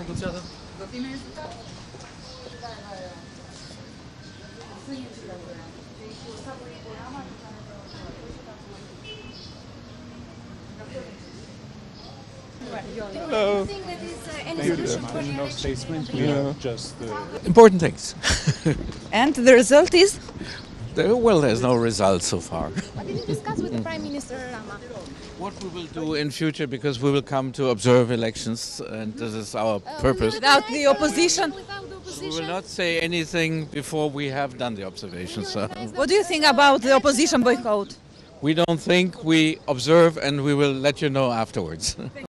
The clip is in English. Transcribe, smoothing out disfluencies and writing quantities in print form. negociado. ¿Lo tiene en su casa? Hello. No statement, just important things. And the result is? Well, there's no result so far. What did you discuss with the Prime Minister Rama? What we will do in future, because we will come to observe elections, and this is our purpose. Without the opposition? We will not say anything before we have done the observations. What do you think about the opposition boycott? We don't think, we observe, and we will let you know afterwards.